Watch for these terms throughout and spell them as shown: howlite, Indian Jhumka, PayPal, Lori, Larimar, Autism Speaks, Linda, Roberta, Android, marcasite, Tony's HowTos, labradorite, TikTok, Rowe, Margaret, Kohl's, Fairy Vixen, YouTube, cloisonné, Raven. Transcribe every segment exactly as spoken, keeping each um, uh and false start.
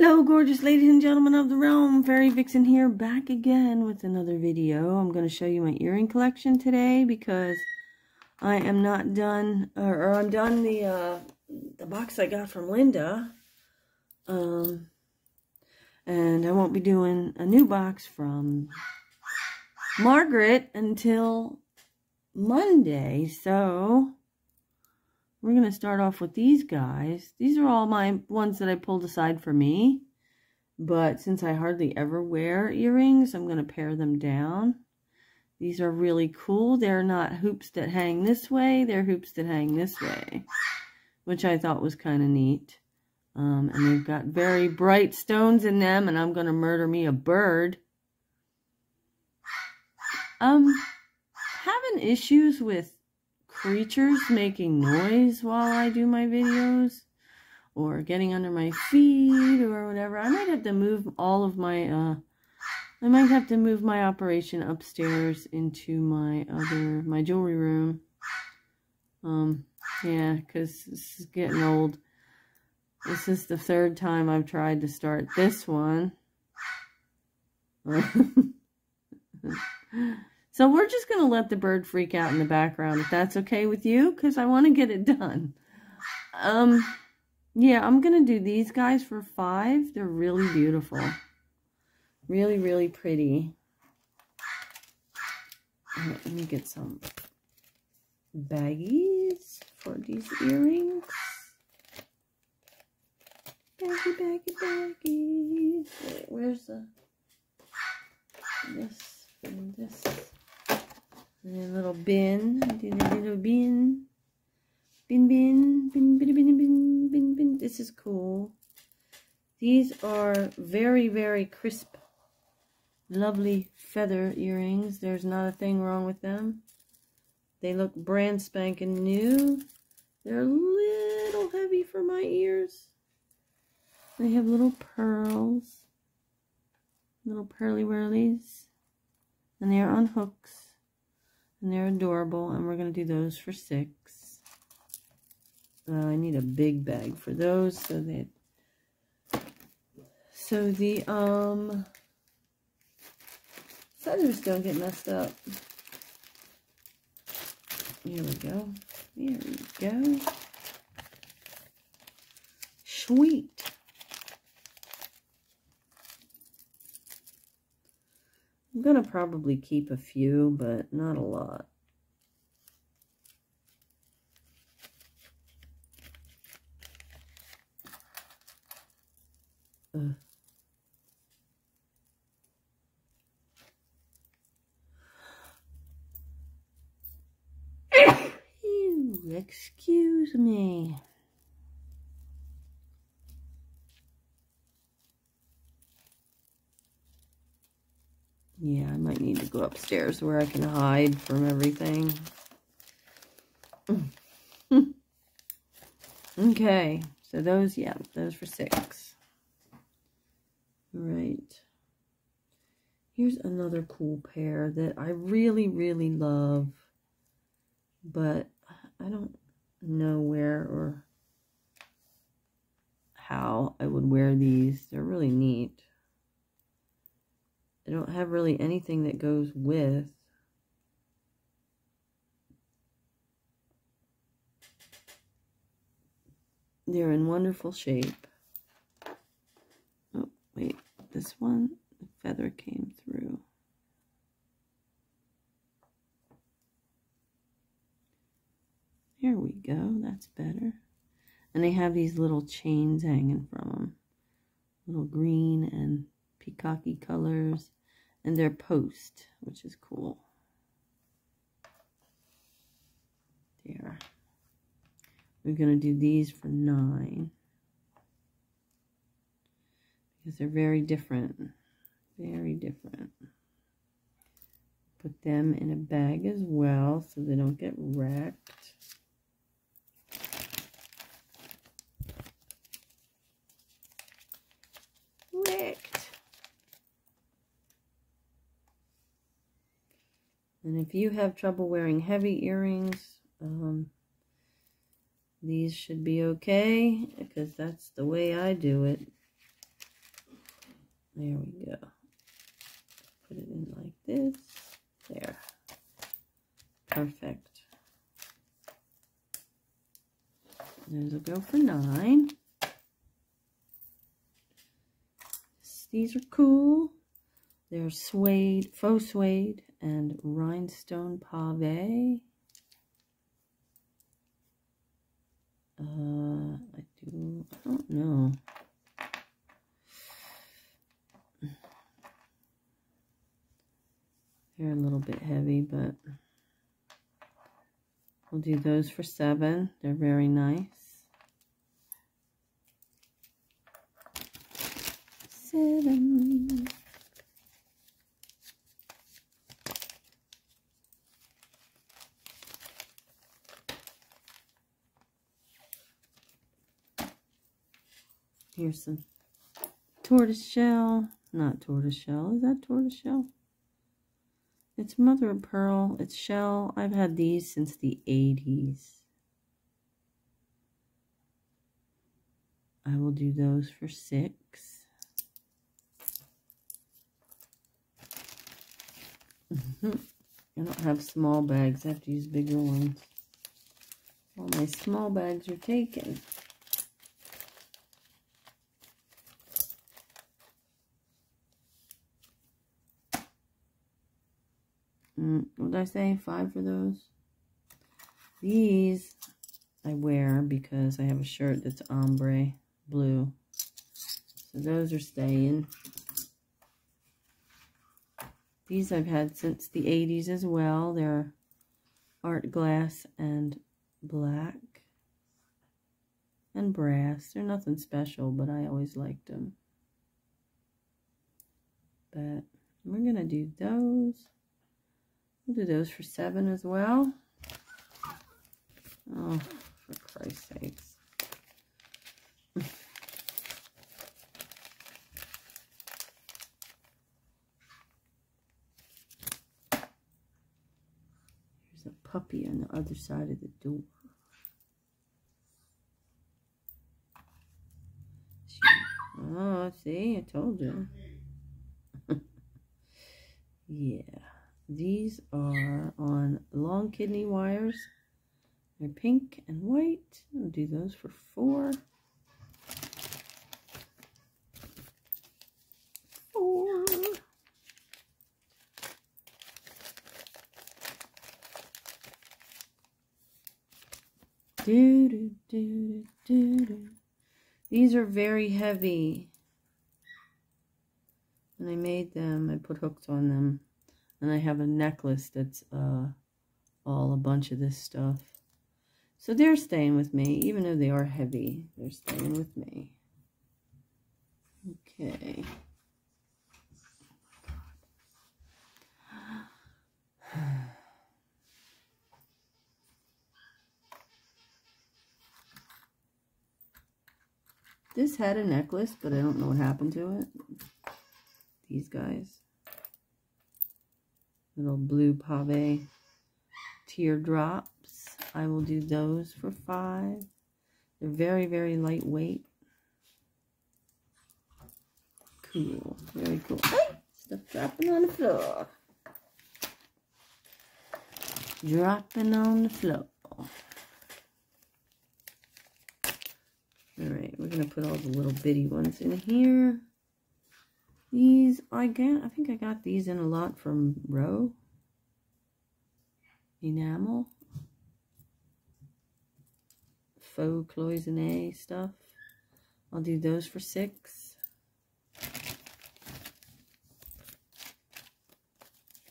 Hello, gorgeous ladies and gentlemen of the realm. Fairy Vixen here, back again with another video. I'm going to show you my earring collection today because I am not done, or, or I'm done the uh, the box I got from Linda, um, and I won't be doing a new box from Margaret until Monday. So we're going to start off with these guys. These are all my ones that I pulled aside for me. But since I hardly ever wear earrings, I'm going to pare them down. These are really cool. They're not hoops that hang this way. They're hoops that hang this way, which I thought was kind of neat. Um, and they've got very bright stones in them, and I'm going to murder me a bird. Um, having issues with creatures making noise while I do my videos or getting under my feet or whatever. I might have to move all of my uh I might have to move my operation upstairs into my other my jewelry room. Um yeah, because this is getting old. This is the third time I've tried to start this one. So we're just going to let the bird freak out in the background, if that's okay with you, because I want to get it done. Um, yeah, I'm going to do these guys for five. They're really beautiful. Really, really pretty. Right, let me get some baggies for these earrings. Baggy, baggy, baggy. Wait, where's the... this and this... and a little bin. I did a little bin. Bin, bin, bin, bin, bin, bin, bin, bin. This is cool. These are very, very crisp, lovely feather earrings. There's not a thing wrong with them. They look brand spanking new. They're a little heavy for my ears. They have little pearls, little pearly whirlies, and they are on hooks. And they're adorable, and we're going to do those for six. Uh, I need a big bag for those, so that... so the, um... feathers don't get messed up. Here we go. Here we go. Sweet. I'm going to probably keep a few, but not a lot. Ugh. Ew, excuse me. Yeah, I might need to go upstairs where I can hide from everything. Okay, so those, yeah, those for six. All right. Here's another cool pair that I really, really love, but I don't know where or how I would wear these. They're really neat. I don't have really anything that goes with. They're in wonderful shape. Oh, wait, this one, the feather came through. Here we go, that's better. And they have these little chains hanging from them. Little green and peacocky colors. And they're post, which is cool. There. We're going to do these for nine. Because they're very different. Very different. Put them in a bag as well so they don't get wrecked. And if you have trouble wearing heavy earrings, um, these should be okay, because that's the way I do it. There we go. Put it in like this. There. Perfect. Those will go for nine. These are cool. They're suede, faux suede, and rhinestone pave. Uh, I do, I don't know. They're a little bit heavy, but we'll do those for seven. They're very nice. Seven. Here's some tortoiseshell. Not tortoiseshell. Is that tortoiseshell? It's mother of pearl. It's shell. I've had these since the eighties. I will do those for six. I don't have small bags. I have to use bigger ones. All my small bags are taken. Mm, what did I say? Five for those? These I wear because I have a shirt that's ombre blue. So those are staying. These I've had since the eighties as well. They're art glass and black and brass. They're nothing special, but I always liked them. But we're going to do those. We'll do those for seven as well. Oh, for Christ's sakes. Puppy on the other side of the door. She, oh, see, I told you. Yeah, these are on long kidney wires. They're pink and white. I'll do those for four. Four. Do, do, do, do, do. These are very heavy. And I made them, I put hooks on them. And I have a necklace that's uh, all a bunch of this stuff. So they're staying with me, even though they are heavy. They're staying with me. Okay. This had a necklace, but I don't know what happened to it. These guys. Little blue pave teardrops. I will do those for five. They're very, very lightweight. Cool. Very cool. Hey, stuff dropping on the floor. Dropping on the floor. Alright, we're going to put all the little bitty ones in here. These, I got, I think I got these in a lot from Rowe. Enamel. Faux cloisonné stuff. I'll do those for six.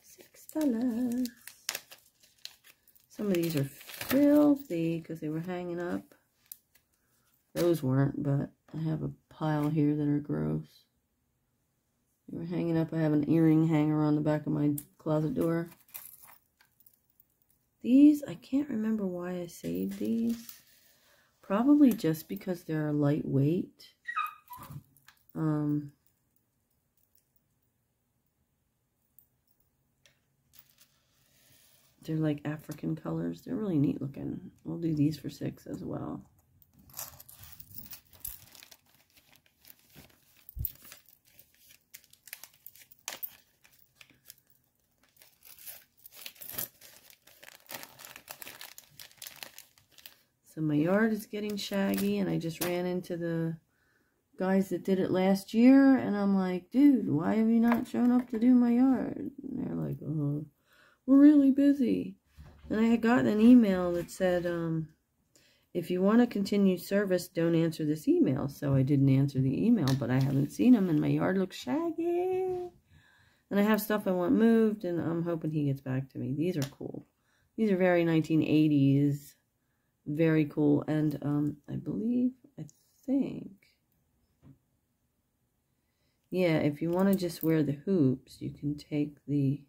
Six dollars. Some of these are filthy because they were hanging up. Those weren't, but I have a pile here that are gross. They were hanging up. I have an earring hanger on the back of my closet door. These, I can't remember why I saved these. Probably just because they're lightweight. Um, they're like African colors. They're really neat looking. We'll do these for six as well. So my yard is getting shaggy, and I just ran into the guys that did it last year, and I'm like, dude, why have you not shown up to do my yard? And they're like, oh, we're really busy. And I had gotten an email that said, um, if you want to continue service, don't answer this email. So I didn't answer the email, but I haven't seen him, and my yard looks shaggy. And I have stuff I want moved, and I'm hoping he gets back to me. These are cool. These are very nineteen eighties. Very cool. And um, I believe, I think, yeah, if you want to just wear the hoops, you can take the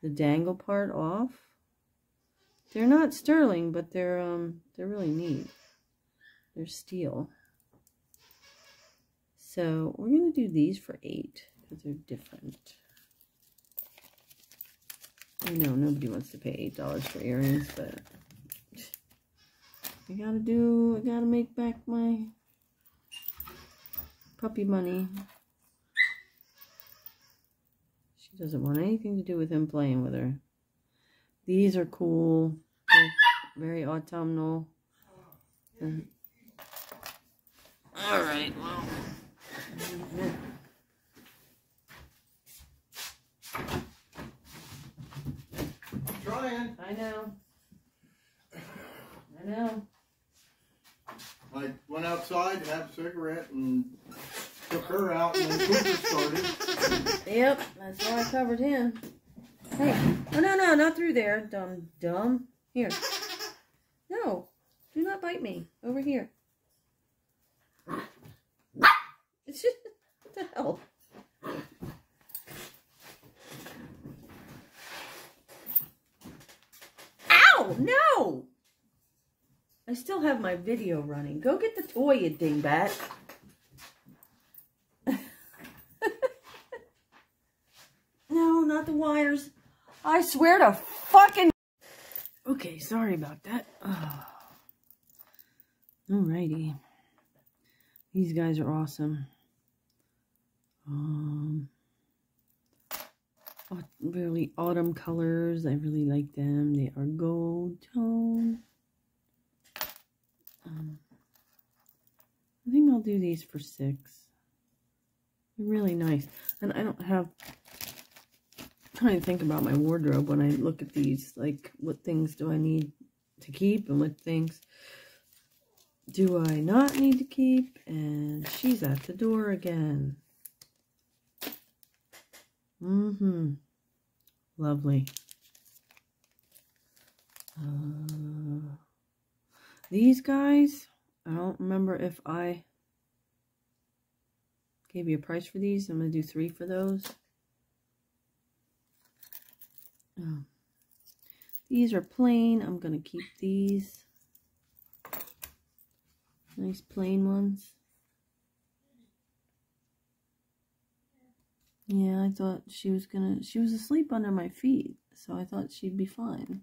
the dangle part off. They're not sterling, but they're um they're really neat. They're steel. So we're gonna do these for eight because they're different. I know nobody wants to pay eight dollars for earrings, but I gotta do. I gotta make back my puppy money. She doesn't want anything to do with him playing with her. These are cool. They're very autumnal. And... all right. Well. I'm trying. I know. I know. I went outside to have a cigarette and took her out, and then Cooper started. Yep, that's why I covered him. Hey, oh no, no, not through there, dumb, dumb. Here. No, do not bite me. Over here. It's just, what the hell? Ow, no! I still have my video running. Go get the toy, you dingbat. No, not the wires. I swear to fucking... Okay, sorry about that. Oh. Alrighty. These guys are awesome. Um, really autumn colors. I really like them. They are gold tone. Um, I think I'll do these for six. They're really nice. And I don't have... I'm trying to think about my wardrobe when I look at these. Like, what things do I need to keep? And what things do I not need to keep? And she's at the door again. Mm-hmm. Lovely. Uh... These guys, I don't remember if I gave you a price for these. I'm going to do three for those. Oh. These are plain. I'm going to keep these. Nice plain ones. Yeah, I thought she was going to, she was asleep under my feet, so I thought she'd be fine.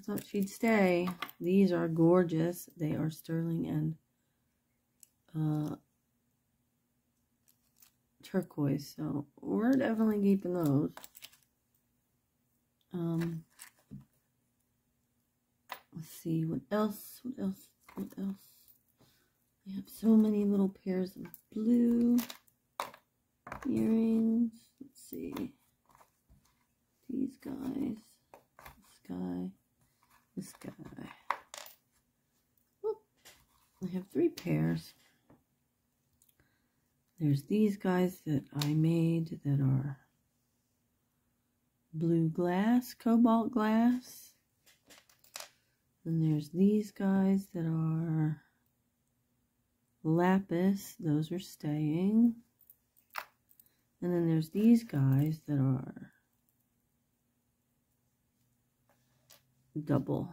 I thought she'd stay. These are gorgeous. They are sterling and uh, turquoise. So we're definitely keeping those. Um, let's see. What else? What else? What else? I have so many little pairs of blue earrings. Let's see. These guys. This guy. This guy. Whoop. I have three pairs. There's these guys that I made that are blue glass, cobalt glass. And there's these guys that are lapis. Those are staying. And then there's these guys that are double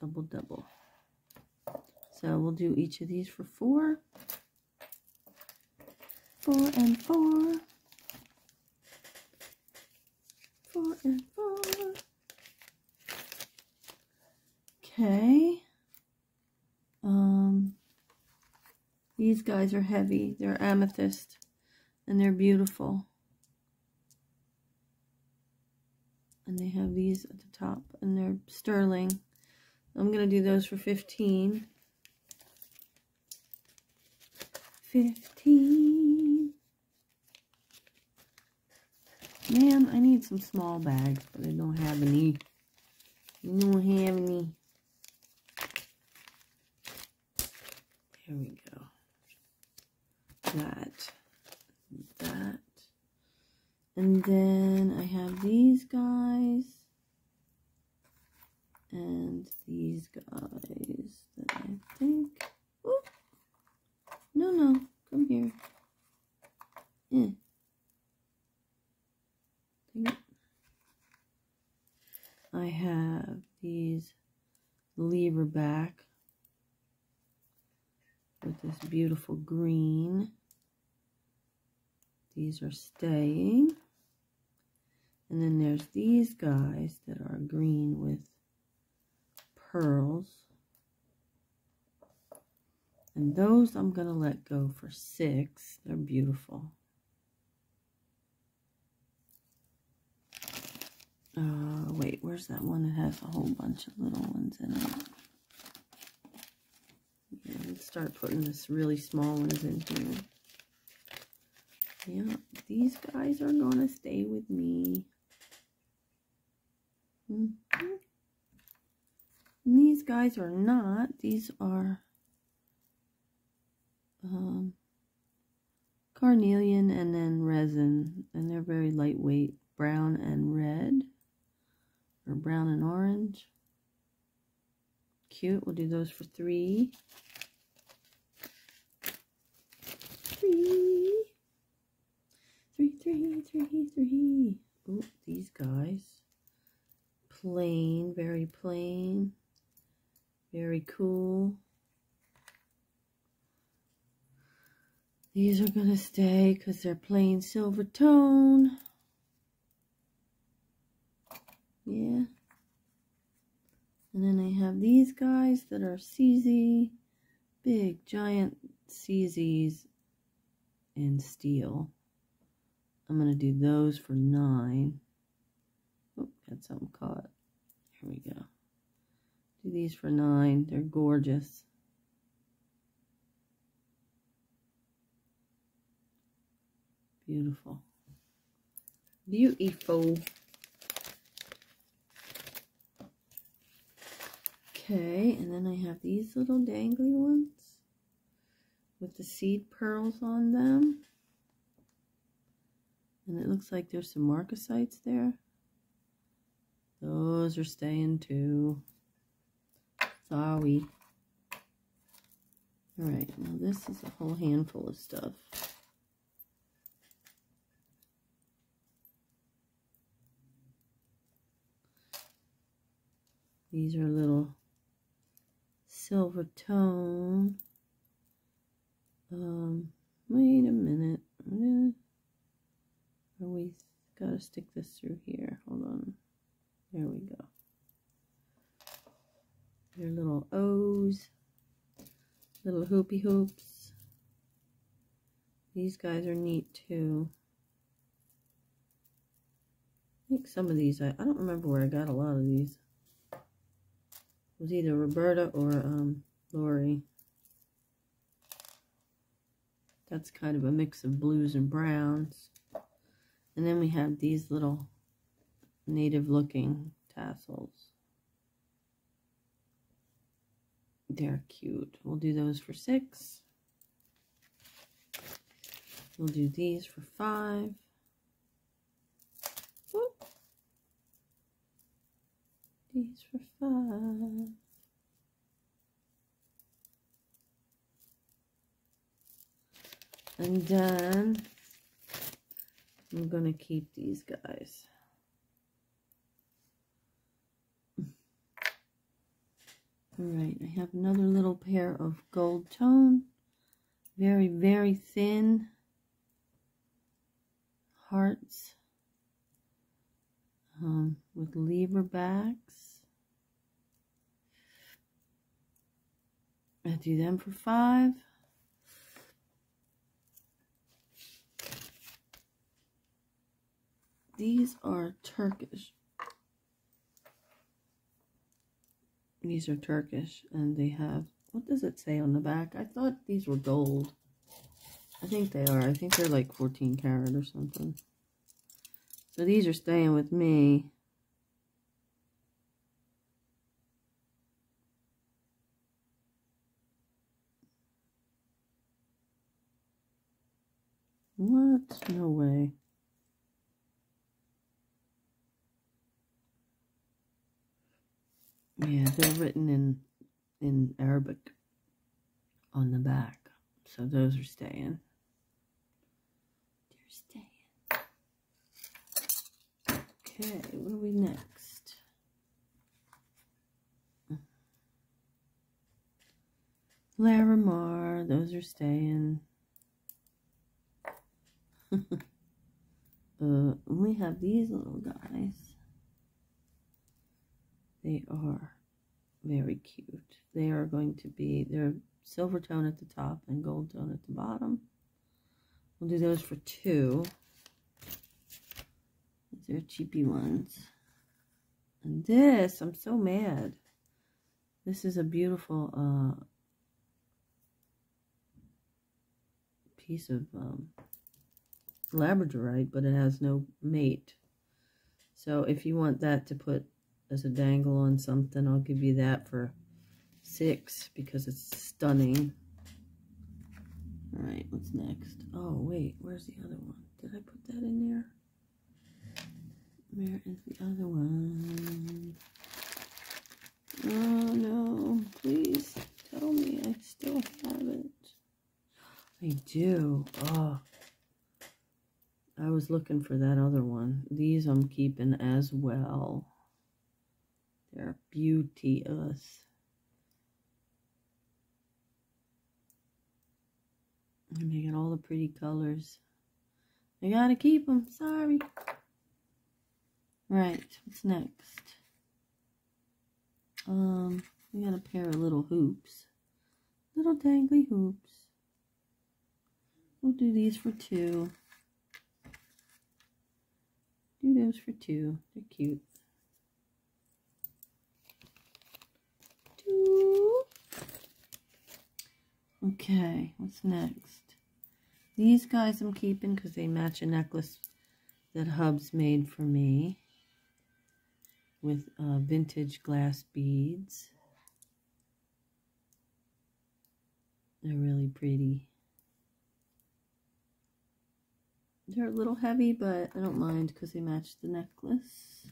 double double. So we'll do each of these for four four and four four and four. Okay, um these guys are heavy. They're amethyst and they're beautiful. And they have these at the top, and they're sterling. I'm going to do those for fifteen. fifteen. Man, I need some small bags, but I don't have any. I don't have any. There we go. That. That. And then I have these guys. And these guys that I think. Oop. No, no. Come here. Eh. Dang it. I have these lever back with this beautiful green. These are staying. And then there's these guys that are green with pearls. And those I'm going to let go for six. They're beautiful. Uh, wait, where's that one that has a whole bunch of little ones in it? Yeah, let's start putting this really small ones in here. Yeah, these guys are gonna stay with me. Mm-hmm. And these guys are not. These are um, carnelian and then resin, and they're very lightweight, brown and red, or brown and orange. Cute. We'll do those for three. Three. Three, three, three, three. Oh, these guys. Plain, very plain. Very cool. These are going to stay because they're plain silver tone. Yeah. And then I have these guys that are C Z. Big, giant C Zs in steel. I'm going to do those for nine. Oh, got something caught. Here we go. Do these for nine. They're gorgeous. Beautiful. Beautiful. Okay, and then I have these little dangly ones with the seed pearls on them. And it looks like there's some marcasites there. Those are staying too. Sorry. Alright, now this is a whole handful of stuff. These are little silver tone. Um, wait a minute. Yeah. We gotta stick this through here. Hold on. There we go. They're little O's, little hoopy hoops. These guys are neat too. I think some of these, I, I don't remember where I got a lot of these. It was either Roberta or um, Lori. That's kind of a mix of blues and browns. And then we have these little native-looking tassels. They're cute. We'll do those for six. We'll do these for five. Whoop. These for five. And then I'm going to keep these guys. Alright, I have another little pair of gold tone. Very, very thin hearts um, with lever backs. I'll do them for five. These are Turkish. These are Turkish, and they have, what does it say on the back? I thought these were gold. I think they are. I think they're like fourteen karat or something. So these are staying with me. What? No way. Yeah, they're written in in Arabic on the back. So those are staying. They're staying. Okay, what are we next? Larimar, those are staying. uh, we have these little guys. They are very cute. They are going to be, they're silver tone at the top and gold tone at the bottom. We'll do those for two. These are cheapy ones. And this, I'm so mad. This is a beautiful uh, piece of um, labradorite, but it has no mate. So if you want that to put as a dangle on something, I'll give you that for six because it's stunning. All right, what's next? Oh wait, where's the other one? Did I put that in there? Where is the other one? Oh no, please tell me I still have it. I do. Oh, I was looking for that other one. These I'm keeping as well. They're beauteous. And they got all the pretty colors. I gotta keep them, sorry. Right, what's next? Um, we got a pair of little hoops. Little dangly hoops. We'll do these for two. Do those for two. They're cute. Okay, what's next? These guys I'm keeping because they match a necklace that Hubs made for me with uh, vintage glass beads. They're really pretty. They're a little heavy, but I don't mind because they match the necklace.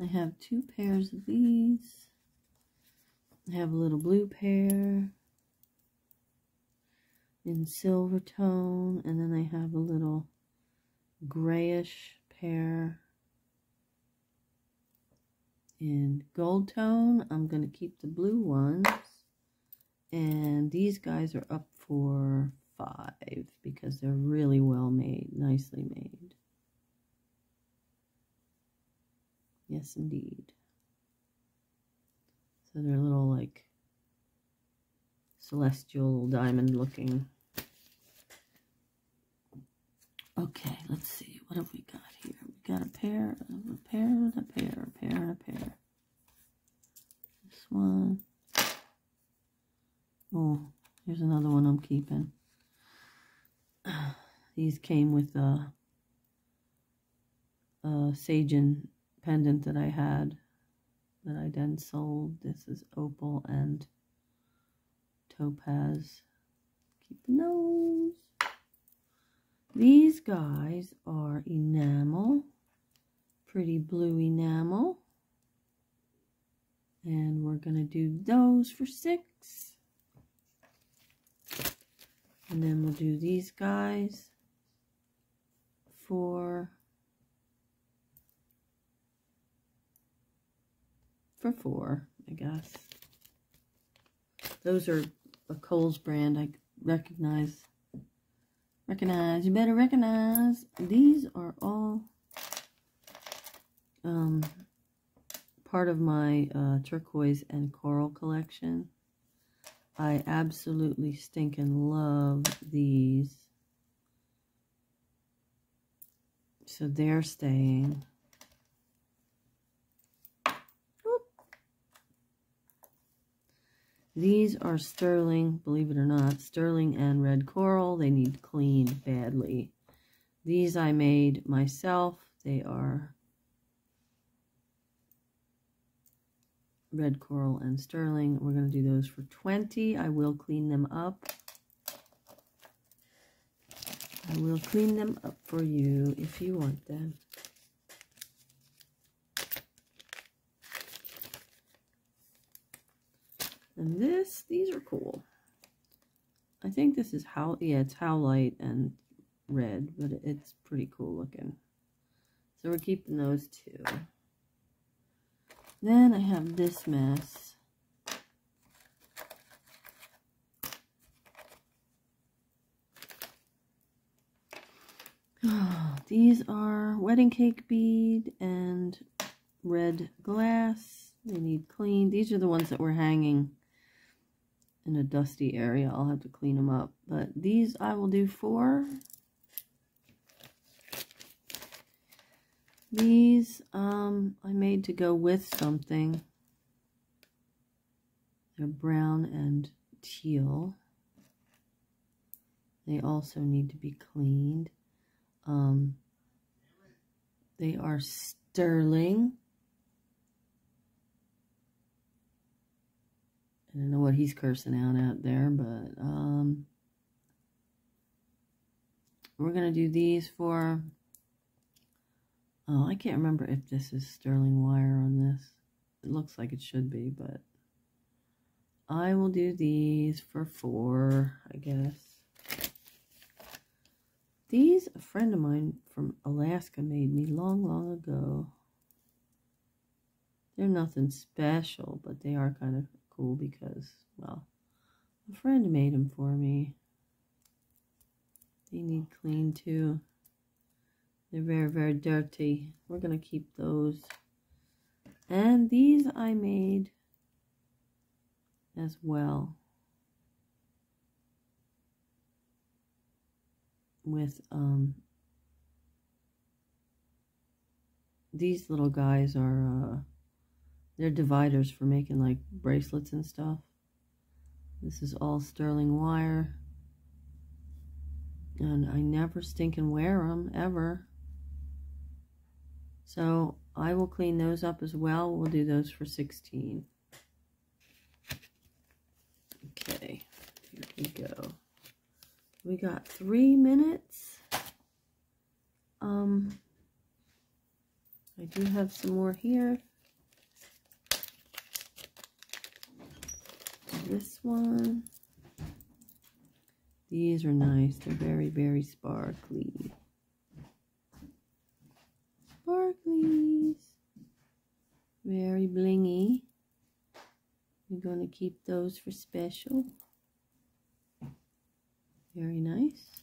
I have two pairs of these. I have a little blue pair in silver tone, and then I have a little grayish pair in gold tone. I'm going to keep the blue ones, and these guys are up for five because they're really well made, nicely made. Yes, indeed. So they're a little like celestial diamond looking. Okay, let's see. What have we got here? We got a pair, a pair, a pair, a pair, a pair. This one. Oh, here's another one I'm keeping. These came with a, a Sagin pendant that I had that I then sold. This is opal and topaz. Keeping those. These guys are enamel, pretty blue enamel, and we're going to do those for six. And then we'll do these guys for, for four, I guess. Those are a Kohl's brand I recognize. Recognize, you better recognize. These are all um, part of my uh, turquoise and coral collection. I absolutely stinking love these. So they're staying. Oop. These are sterling, believe it or not, sterling and red coral. They need cleaned badly. These I made myself. They are red coral and sterling. We're going to do those for twenty. I will clean them up. I will clean them up for you if you want them. And this, these are cool. I think this is how, yeah, it's howlite and red, but it's pretty cool looking. So we're keeping those two. Then I have this mess. These are wedding cake bead and red glass. They need cleaned. These are the ones that were hanging in a dusty area. I'll have to clean them up. But these I will do four. These um, I made to go with something. They're brown and teal. They also need to be cleaned. Um, they are sterling. I don't know what he's cursing out out there, but um, we're going to do these for... Oh, I can't remember if this is sterling wire on this. It looks like it should be, but I will do these for four, I guess. These, a friend of mine from Alaska made me long, long ago. They're nothing special, but they are kind of cool because, well, a friend made them for me. They need clean too. They're very, very dirty. We're going to keep those. And these I made as well with um these little guys are uh they're dividers for making like bracelets and stuff. This is all sterling wire, and I never stinking wear them ever. So I will clean those up as well. We'll do those for sixteen. Okay, here we go. We got three minutes. Um, I do have some more here. This one. These are nice. They're very, very sparkly. Sparklies. Very blingy. We're going to keep those for special. Very nice.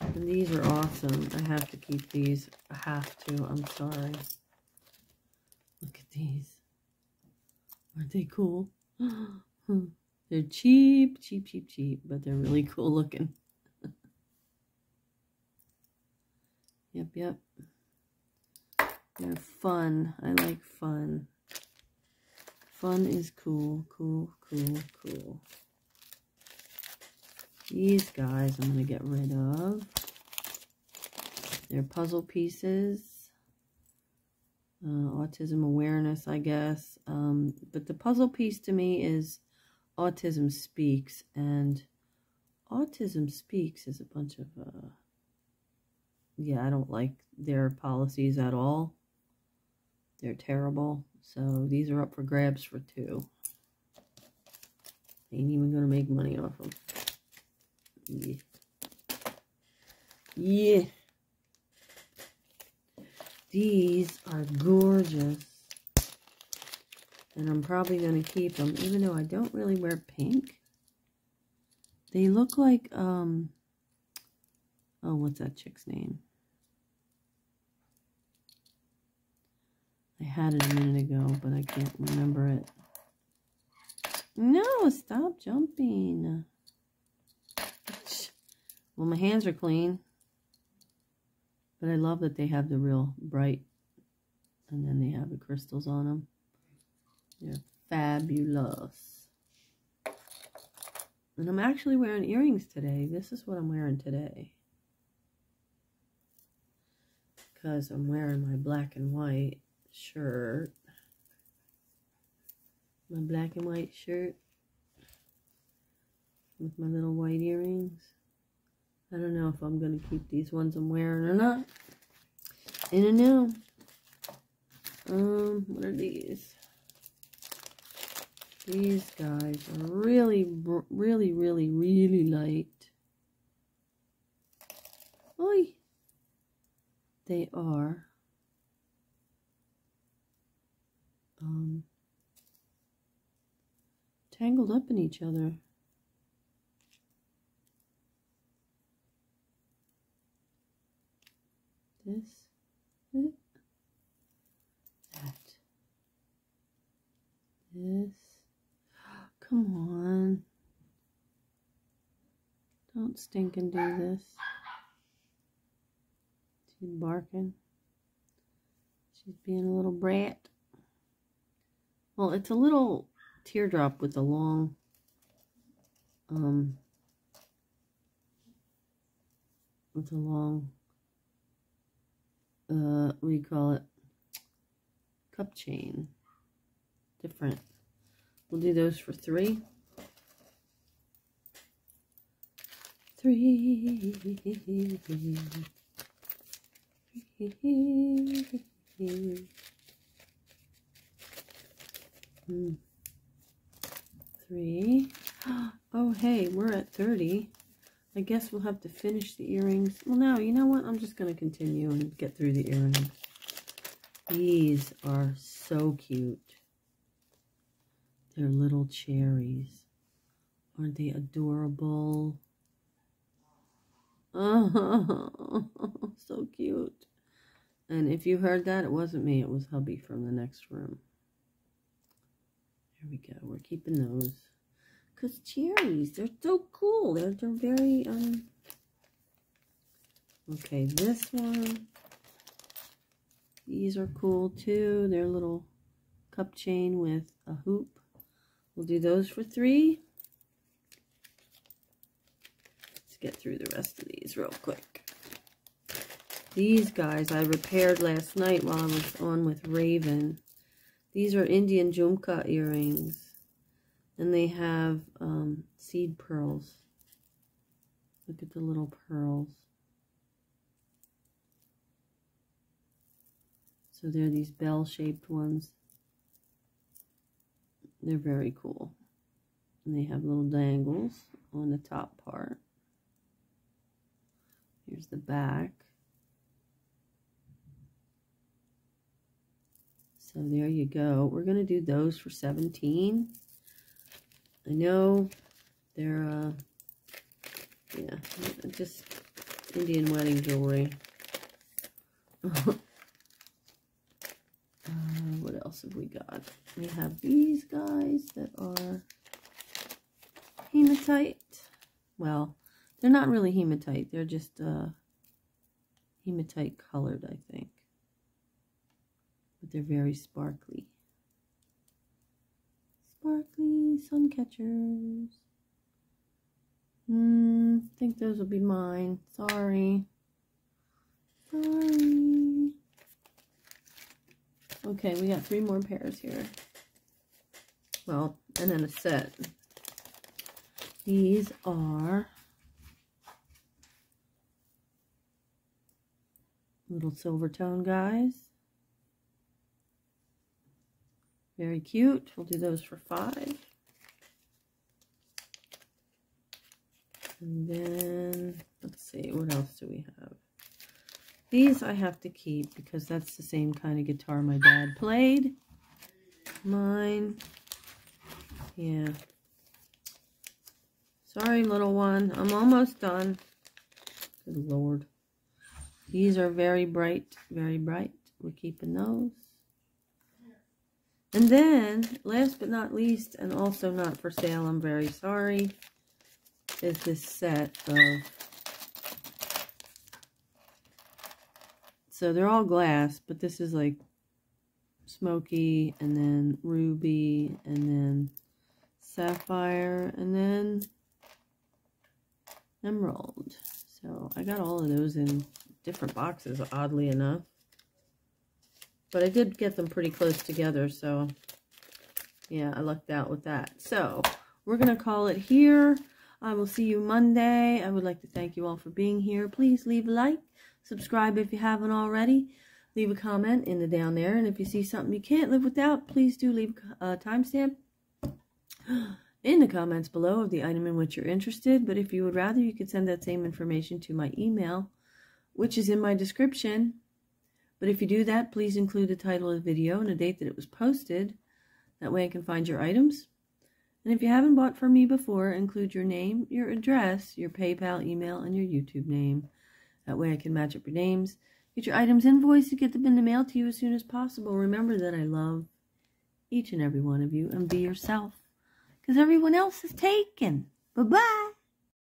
And these are awesome. I have to keep these. I have to. I'm sorry. Look at these. Aren't they cool? They're cheap, cheap, cheap, cheap, but they're really cool looking. Yep, yep. They're fun. I like fun. Fun is cool, cool, cool, cool. These guys I'm going to get rid of. They're puzzle pieces. Uh, autism awareness, I guess. Um, but the puzzle piece to me is Autism Speaks. And Autism Speaks is a bunch of... Uh, yeah, I don't like their policies at all. They're terrible. So these are up for grabs for two. Ain't even going to make money off them. Yeah. Yeah. These are gorgeous. And I'm probably going to keep them, even though I don't really wear pink. They look like, um... oh, what's that chick's name? I had it a minute ago, but I can't remember it. No, stop jumping. Well, my hands are clean. But I love that they have the real bright, and then they have the crystals on them. They're fabulous. And I'm actually wearing earrings today. This is what I'm wearing today. Because I'm wearing my black and white shirt. My black and white shirt. With my little white earrings. I don't know if I'm going to keep these ones I'm wearing or not. I don't know. Um, what are these? These guys are really, really, really, really light. Oi! They are. Um, tangled up in each other. This, this, that, this, come on, don't stink and do this. She's barking, she's being a little brat. Well, it's a little teardrop with a long, um, with a long, Uh, what do you call it? Cup chain. Different. We'll do those for three. Three. Three. Mm. Three. Oh, hey, we're at thirty. I guess we'll have to finish the earrings. Well, no, you know what? I'm just going to continue and get through the earrings. These are so cute. They're little cherries. Aren't they adorable? Oh, so cute. And if you heard that, it wasn't me. It was hubby from the next room. There we go. We're keeping those. Because cherries, they're so cool. They're, they're very, um... okay, this one. These are cool, too. They're little cup chain with a hoop. We'll do those for three. Let's get through the rest of these real quick. These guys I repaired last night while I was on with Raven. These are Indian Jhumka earrings. And they have um, seed pearls. Look at the little pearls. So they're these bell-shaped ones. They're very cool. And they have little dangles on the top part. Here's the back. So there you go. We're going to do those for seventeen. I know they're, uh, yeah, just Indian wedding jewelry. uh, what else have we got? We have these guys that are hematite. Well, they're not really hematite. They're just uh, hematite colored, I think. But they're very sparkly. Sparkly sun catchers. Hmm, I think those will be mine. Sorry. Sorry. Okay, we got three more pairs here. Well, and then a set. These are little silver tone guys. Very cute. We'll do those for five. And then, let's see, what else do we have? These I have to keep because that's the same kind of guitar my dad played. Mine. Yeah. Sorry, little one. I'm almost done. Good Lord. These are very bright, very bright. We're keeping those. And then, last but not least, and also not for sale, I'm very sorry, is this set of So they're all glass, but this is like smoky, and then ruby, and then sapphire, and then emerald. So I got all of those in different boxes, oddly enough. But I did get them pretty close together, so yeah, I lucked out with that. So we're going to call it here. I will see you Monday. I would like to thank you all for being here. Please leave a like, subscribe if you haven't already. Leave a comment in the down there, and if you see something you can't live without, please do leave a timestamp in the comments below of the item in which you're interested. But if you would rather, you could send that same information to my email, which is in my description. But if you do that, please include the title of the video and a date that it was posted. That way I can find your items. And if you haven't bought from me before, include your name, your address, your PayPal email, and your YouTube name. That way I can match up your names. Get your items invoiced to get them in the mail to you as soon as possible. Remember that I love each and every one of you, and be yourself, because everyone else is taken. Bye-bye.